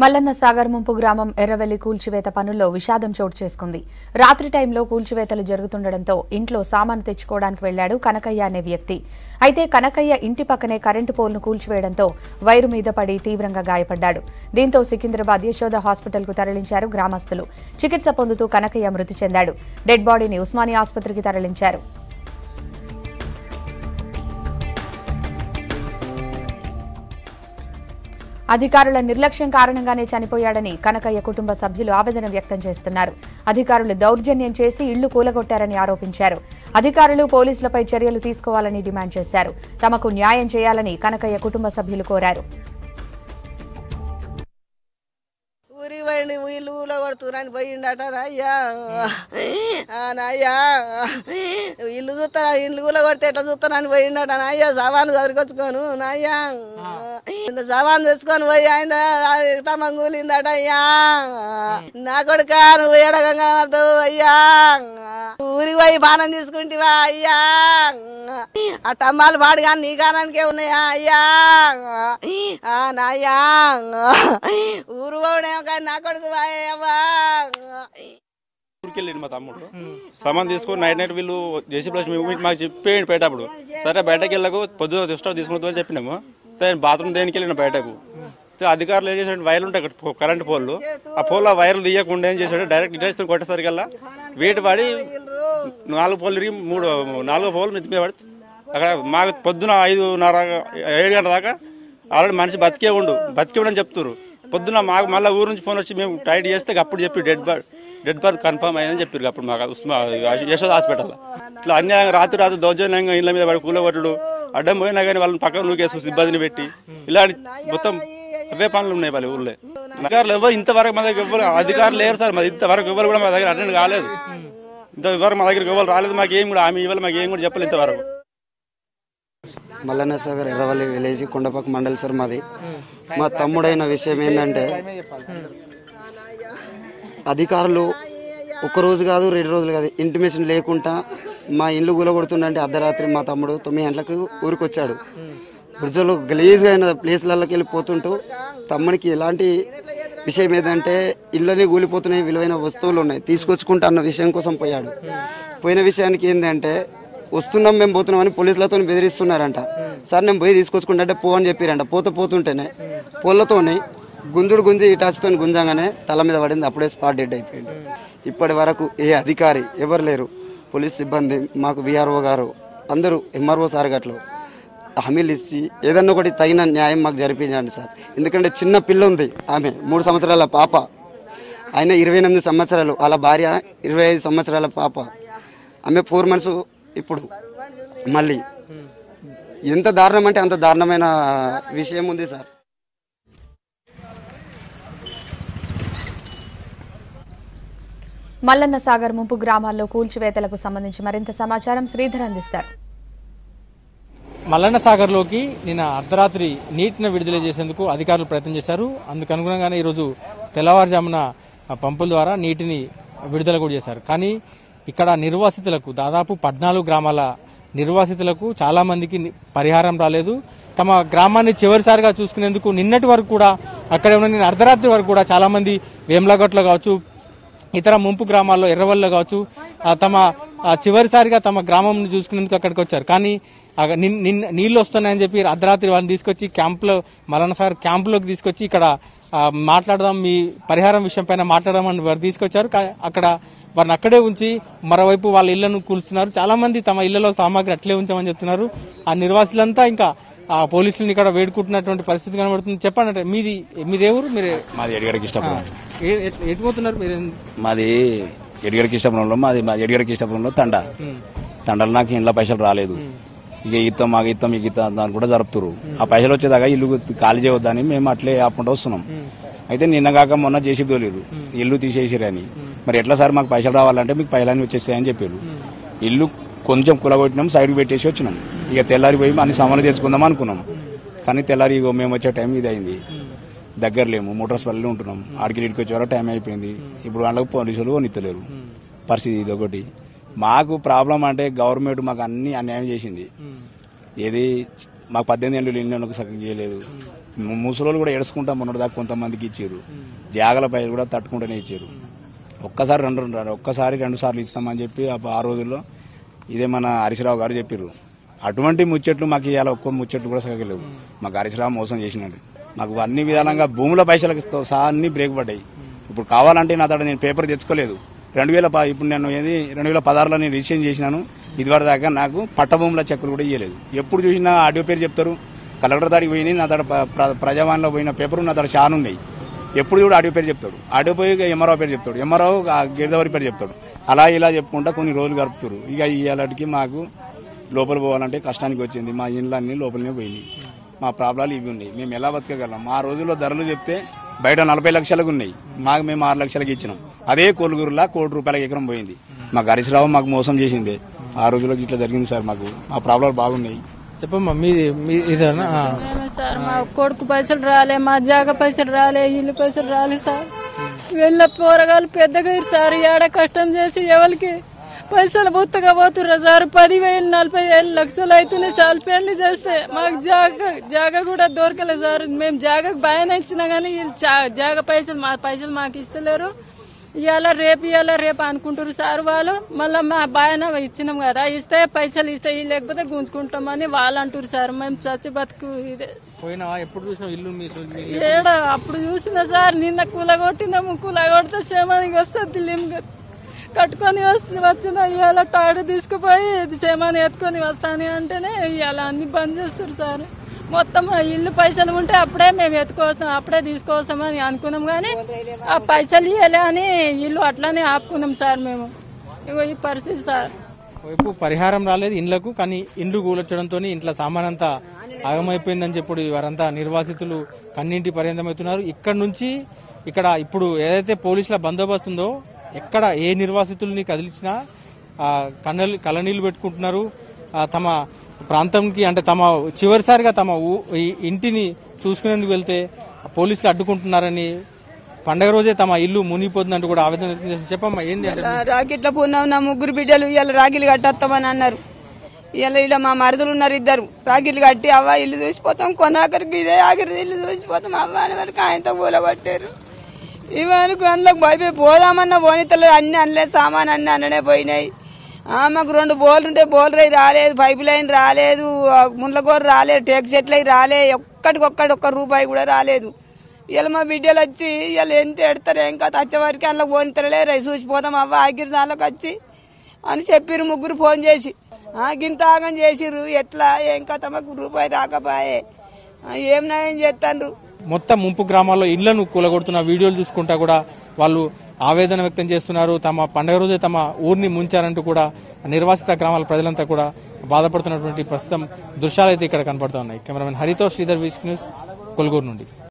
మల్లన్న సాగర్ ముంపు గ్రామం ఎర్రవెల్లి కూల్చివేత పనుల్లో విషాదం చోటు చేసుకుంది. రాత్రి టైంలో కూల్చివేతలు జరుగుతుండడంతో ఇంట్లో సామాను తెచ్చుకోవడానికి వెళ్ళాడు కనకయ్య అనే వ్యక్తి. అయితే కనకయ్య ఇంటి పక్కనే కరెంటు పోల్ను కూల్చివేయడంతో వైరు మీద పడి తీవ్రంగా గాయపడ్డాడు. దీంతో సికింద్రాబాద్ యశోద హాస్పిటల్కు తరలించారు గ్రామస్తులు. చికిత్స పొందుతూ కనకయ్య మృతి చెందాడు. డెడ్ బాడీని ఉస్మానియా ఆసుపత్రికి తరలించారు. అధికారుల నిర్లక్ష్యం కారణంగానే చనిపోయాడని కనకయ్య కుటుంబ సభ్యులు ఆవేదన వ్యక్తం చేస్తున్నారు. అధికారులు దౌర్జన్యం చేసి ఇళ్లు కూలగొట్టారని ఆరోపించారు. అధికారులు పోలీసులపై చర్యలు తీసుకోవాలని డిమాండ్ చేశారు. తమకు న్యాయం చేయాలని కనకయ్య కుటుంబ సభ్యులు కోరారు. వీళ్ళు ఊళ్ళగొడుతున్నాను పోయిండట అయ్యా నాయ్యా ఇల్లు చూస్తా ఇల్లు ఊళ్ళగొడితే ఎట్లా చూస్తానని పోయిండట నాయ్యా సవాను చదురుకొచ్చుకోను నాయ్యా సవాను తెచ్చుకొని పోయి ఆయన ఎట్లా మంగూలిందట అయ్యా నా కొడుక నువ్వు ఏడగంగా పడతావు అయ్యా ఊరి పోయి బాణం తీసుకుంటేవా అయ్యా ఆ టమ్మాలు పాడుగా నీ కానానికే ఉన్నాయా అయ్యా నాయ్యా ఊరు ఊరికెళ్ళండి మా తమ్ముడు సామాన్ తీసుకుని నైట్ నైట్ వీళ్ళు జేసీ ప్లస్ మాకు చెప్పేయండి బయటప్పుడు సరే బయటకు వెళ్ళకు పొద్దున దిష్ట తీసుకుంటాం అని చెప్పినాము. బాత్రూమ్ దేనికి వెళ్ళిన బయటకు అధికారులు ఏం చేశాడు వైర్లు ఉంటాయి కరెంట్ పోల్లు ఆ పోల్ ఆ వైర్లు తీయకుండా ఏం చేశాడు డైరెక్ట్ ఇటేస్తూ కొట్టేసరికల్లా వేటు పడి నాలుగు పోల్ తిరిగి నాలుగో పోల్ మీద పడి అక్కడ మాకు పొద్దున 5:30 7 గంటల దాకా ఆల్రెడీ మనిషి బతికే ఉండు బతికే ఉండని చెప్తున్నారు. పొద్దున మాకు మళ్ళీ ఊరు నుంచి ఫోన్ వచ్చి మేము టైట్ చేస్తే అప్పుడు చెప్పి డెడ్ బర్త్ కన్ఫర్మ్ అయ్యని చెప్పారు. అప్పుడు మాకు యశోద హాస్పిటల్ ఇట్లా అన్యాయంగా రాత్రి దౌర్జన్యంగా ఇళ్ళ మీద వాడు కూలగొట్టడు అడ్డం పోయినా కానీ వాళ్ళని పక్కన నూకేసు సిబ్బందిని పెట్టి ఇలాంటి మొత్తం అవే పనులు ఉన్నాయి వాళ్ళ ఊళ్ళో. అధికారులు ఎవరు ఇంతవరకు మా దగ్గర ఎవరు అధికారులు లేరు సార్. మరి ఇంతవరకు ఎవరు కూడా మా దగ్గర అటెండ్ కాలేదు. ఇంతవరకు మా దగ్గర ఎవరు రాలేదు. మాకు ఏం కూడా ఆమె ఇవ్వాలి మాకు ఏం కూడా చెప్పలేదు ఇంతవరకు. మల్లన్న సాగర్ ఎర్రవల్లి విలేజ్ కొండపాక మండల్ సార్ మాది. మా తమ్ముడైన విషయం ఏంటంటే అధికారులు ఒక్కరోజు కాదు 2 రోజులు కాదు ఇంటిమేషన్ లేకుండా మా ఇల్లు గులగొడుతుండే అర్ధరాత్రి మా తమ్ముడు 9 గంటలకు ఊరికి వచ్చాడు. గుర్జలు గలీజ్గా అయిన ప్లేస్లలోకి వెళ్ళిపోతుంటూ తమ్ముడికి ఎలాంటి విషయం ఏంటంటే ఇళ్ళని కూలిపోతున్నాయి విలువైన వస్తువులు ఉన్నాయి తీసుకొచ్చుకుంటా అన్న విషయం కోసం పోయాడు. పోయిన విషయానికి ఏంటంటే వస్తున్నాం మేము పోతున్నామని పోలీసులతో బెదిరిస్తున్నారంట. సార్ నేను పోయి తీసుకొచ్చుకుంటే పో అని చెప్పారంట. పోతుంటేనే పొల్లతోని గుంజి ఇటాచుతో గుంజంగానే తల మీద పడింది. అప్పుడే స్పాట్ డెడ్ అయిపోయింది. ఇప్పటి వరకు ఏ అధికారి ఎవరు లేరు. పోలీస్ సిబ్బంది మాకు బీఆర్ఓ గారు అందరూ ఎంఆర్ఓ సార్ గట్లు హామీలు ఇచ్చి ఏదన్నా ఒకటి తగిన న్యాయం మాకు జరిపించండి సార్. ఎందుకంటే చిన్న పిల్ల ఉంది ఆమె 3 సంవత్సరాల పాప, ఆయన 28 సంవత్సరాలు, వాళ్ళ భార్య 25 సంవత్సరాల పాప, ఆమె 4 మంత్స్ ఇప్పుడు. మళ్ళీ ఎంత దారుణం అంటే అంత దారుణమైన విషయం ఉంది సార్. మల్లన్న సాగర్ ముంపు గ్రామాల్లో కూల్చివేతలకు సంబంధించి మరింత సమాచారం శ్రీధర్ అందిస్తారు. మల్లన్న సాగర్లోకి నిన్న అర్ధరాత్రి నీటిని విడుదల చేసేందుకు అధికారులు ప్రయత్నం చేశారు. అందుకు అనుగుణంగానే ఈరోజు తెల్లవారుజామున పంపుల ద్వారా నీటిని విడుదల కూడా చేశారు. కానీ ఇక్కడ నిర్వాసితులకు దాదాపు 14 గ్రామాల నిర్వాసితులకు చాలా మందికి పరిహారం రాలేదు. తమ గ్రామాన్ని చివరిసారిగా చూసుకునేందుకు నిన్నటి వరకు కూడా అక్కడే ఉన్న నిన్న అర్ధరాత్రి వరకు కూడా చాలా మంది వేములగొట్లో కావచ్చు ఇతర ముంపు గ్రామాల్లో ఎర్రవల్లో కావచ్చు తమ చివరిసారిగా తమ గ్రామంని చూసుకునేందుకు అక్కడికి వచ్చారు. కానీ నీళ్ళు వస్తున్నాయని చెప్పి అర్ధరాత్రి వాళ్ళని తీసుకొచ్చి క్యాంప్లో మల్లన్న సాగర్ క్యాంపులోకి తీసుకొచ్చి ఇక్కడ మాట్లాడదాం మీ పరిహారం విషయంపైన మాట్లాడదామని వారు తీసుకొచ్చారు. అక్కడ వారిని అక్కడే ఉంచి మరోవైపు వాళ్ళ ఇళ్లను కూల్చున్నారు. చాలా మంది తమ ఇళ్లలో సామాగ్రి అట్లే ఉంచామని చెప్తున్నారు. ఆ నిర్వాసులంతా ఇంకా ఆ పోలీసులను ఇక్కడ వేడుకుంటున్నటువంటి పరిస్థితి కనబడుతుంది. చెప్పండి అంటే మీదేవరు మీరు మాది ఎడిగడికి ఇష్టపడుతున్నారు మీరు మాది ఎడిగడికి ఇష్టపడంలో మాది మా ఎడిగడికి ఇష్టపడంలో తండాలు నాకు ఇంట్లో పైసలు రాలేదు. ఇక ఇత్తం మాకు ఇత్తం మీకు ఇత్తం దాన్ని కూడా జరుపుతారు. ఆ పైసలు వచ్చేదాకా ఇల్లు ఖాళీ చేయవద్దని మేము అట్లే ఆపుకుంటూ వస్తున్నాం. అయితే నిన్నగాక మొన్న జేసీ తోలేరు ఇల్లు తీసేసిరని మరి ఎట్లా సార్ మాకు పైసలు రావాలంటే మీకు పైలాన్ని వచ్చేస్తాయని చెప్పారు. ఇల్లు కొంచెం కులగొట్టినాం సైడ్కి పెట్టేసి వచ్చినాం. ఇక తెల్లారిపోయి అన్ని సామాన్లు తెచ్చుకుందాం అనుకున్నాం. కానీ తెల్లారి ఇగో మేము వచ్చే టైం ఇది అయింది. దగ్గర లేము మోటార్స్ పల్లెలో ఉంటున్నాం. ఆడికి ఇడికి వచ్చేవారో టైం అయిపోయింది. ఇప్పుడు వాళ్ళకు పోలీసులు కొనిత్తలేరు. పరిస్థితి ఇది ఒకటి మాకు ప్రాబ్లం. అంటే గవర్నమెంట్ మాకు అన్ని అన్యాయం చేసింది. ఏది మాకు 18 ఏళ్ళు ఇళ్ళకి సగం చేయలేదు. ముసలోళ్ళు కూడా ఏడ్చుకుంటా మొన్నటి దాకా కొంతమందికి ఇచ్చారు, జాగల పైలు కూడా తట్టుకుంటూనే ఇచ్చారు. ఒక్కసారి రెండు సార్లు ఇస్తామని చెప్పి ఆ రోజుల్లో ఇదే మన హరీశ్రావు గారు చెప్పారు. అటువంటి ముచ్చట్లు మాకు ఇవాళ ఒక్క ముచ్చట్లు కూడా సగలేవు. మాకు హరీశ్రావు మోసం చేసినాడు. మాకు అన్ని విధాలంగా భూముల పైసలతో సహా అన్ని బ్రేక్ పడ్డాయి. ఇప్పుడు కావాలంటే నా తోట నేను పేపర్ తెచ్చుకోలేదు. 2016లో నేను రిజిస్ట్రేషన్ చేసినాను. ఇదివరకు దాకా నాకు పట్టభూముల చెక్కులు కూడా ఇవ్వలేదు. ఎప్పుడు చూసినా ఆడియో పేరు చెప్తారు. కలెక్టర్ దాడికి పోయినాయి, నా తోట ప్రజావాణిలో పోయిన పేపర్ నా తోట చాలా ఉన్నాయి. ఎప్పుడు కూడా ఆడియో పేరు చెప్తాడు, ఆడియో పోయి ఎంఆర్ఓ పేరు చెప్తాడు, ఎంఆర్ఓ గిరిదవరి పేరు చెప్తాడు. అలా ఇలా చెప్పుకుంటా కొన్ని రోజులు గడుపుతారు. ఇక ఇలాంటికి మాకు లోపల పోవాలంటే కష్టానికి వచ్చింది. మా ఇళ్ళన్నీ లోపలనే పోయినాయి. మా ప్రాబ్లాలు ఇవి ఉన్నాయి. మేము ఎలా బతకగలం? మా రోజుల్లో ధరలు చెప్తే బయట 40 లక్షలకు ఉన్నాయి, మాకు మేము 6 లక్షలకు ఇచ్చినాం. అదే కోలుగురులా ₹1 కోటి ఎకరం పోయింది. మాకు హరీశ్రావు మాకు మోసం చేసింది. ఆ రోజుల్లో ఇట్లా జరిగింది సార్. మాకు మా ప్రాబ్లాలు బాగున్నాయి. చెప్పమ్మా, మా కొడుకు పైసలు రాలే, మా జాగ పైసలు రాలే, ఇల్లు పైసలు రాలే సార్. వీళ్ళ పోరగాళ్ళు పెద్దగా సార్ ఏడ కష్టం చేసి ఎవరికి పైసలు బొత్తగా పోతుర్రా సార్. 10,000-40,000 లక్షలు అవుతున్నాయి సార్. పెళ్లి చేస్తే మాకు జాగ కూడా దొరకలేదు సార్. మేము జాగకు భయాన ఇచ్చినా గానీ జాగ పైసలు మా పైసలు మాకు ఇస్తలేరు. ఇవాళ రేపు అనుకుంటారు సార్ వాళ్ళు. మళ్ళీ మా బాయన ఇచ్చినాం కదా, ఇస్తే పైసలు ఇస్తే లేకపోతే గుంజుకుంటామని వాళ్ళు అంటారు సార్. మేము చచ్చి బతుకు ఇదే ఏడా అప్పుడు చూసినా సార్. నిన్న కూలగొట్టినాము, కూలగొడితే సేమానికి వస్తుంది లింగ కట్టుకొని వచ్చిన ఇవాళ టాడు తీసుకుపోయి సేమాని ఎత్తుకొని వస్తాను అంటేనే ఇవాళ అన్ని బంద్ చేస్తారు సార్. మొత్తం ఇల్లు పైసలు ఉంటే అప్పుడే మేము ఎత్తుకోవచ్చు, అప్పుడే తీసుకోవస్తామని అనుకున్నాం. కానీ ఆ పైసలు ఇవ్వలే అని ఇల్లు అట్లానే ఆపుకున్నాం సార్. మేము ఇగో ఈ పరిస్థితి సార్. వైపు పరిహారం రాలేదు ఇండ్లకు, కానీ ఇండ్లు కూలొచ్చడంతో ఇంట్లో సామాన్ అంతా ఆగమైపోయిందని చెప్పి వారంతా నిర్వాసితులు కన్నింటి పర్యంతమవుతున్నారు. ఇక్కడ ఇప్పుడు ఏదైతే పోలీసుల బందోబస్తు ఉందో ఎక్కడ ఏ నిర్వాసితుల్ని కదిలించినా కళ్ళనీళ్ళు పెట్టుకుంటున్నారు. తమ ప్రాంతంకి అంటే తమ చివరిసారిగా తమ ఇంటిని చూసుకునేందుకు వెళ్తే పోలీసులు అడ్డుకుంటున్నారని పండగ రోజే తమ ఇల్లు మునిగిపోతుందంటూ కూడా ఆవేదన వ్యక్తం చేసి. చెప్పమ్మా, ఏంది రాకెట్ల పోందాం, నా ముగ్గురు బిడ్డలు ఇవాళ రాఖీలు కట్టేస్తామని అన్నారు. ఇవాళ ఇలా మా మరుదులు ఉన్నారు ఇద్దరు, రాఖీలు కట్టి అవ్వ ఇల్లు చూసిపోతాం, కొనాకరికి ఇదే ఆఖరి ఇల్లు చూసిపోతాం అవ్వ అని వరకు ఆయనతో పూలబట్టారు. ఇవరకు అందులోకి భయపడి పోదామన్న పోనీతలు అన్ని అనలేదు, సామాన్ అన్ని అనడే పోయినాయి. మాకు 2 బోర్లుంటే బోర్లు అవి రాలేదు, పైప్ లైన్ రాలేదు, ముళ్ళగోరు రాలేదు, టేక్ చెట్లు అవి రాలే, ఒక్క రూపాయి కూడా రాలేదు. ఇలా మా బిడ్డలు వచ్చి ఇలా ఎంత ఎడతారు, ఏం కాదు వచ్చేవారికి అందులో పోనితలే రే చూసిపోతాం అవ్వ ఆఖరి దానిలోకి వచ్చి అని చెప్పిరు. ముగ్గురు ఫోన్ చేసి గింత ఆగం చేసిరు. ఎట్లా ఏం కాదు, మాకు రూపాయి రాకపోయే, ఏం నయం చేస్తాను. మొత్తం ముంపు గ్రామాల్లో ఇళ్లను కూలగొడుతున్న వీడియోలు చూసుకుంటా కూడా వాళ్ళు ఆవేదన వ్యక్తం చేస్తున్నారు. తమ పండగ రోజే తమ ఊరిని ముంచారంటూ కూడా నిర్వాసిత గ్రామాల ప్రజలంతా కూడా బాధపడుతున్నటువంటి ప్రస్తుతం దృశ్యాలు అయితే ఇక్కడ కనపడుతూ ఉన్నాయి. కెమెరామెన్ హరితో శ్రీధర్, వీస్ న్యూస్, కొల్గూరు నుండి.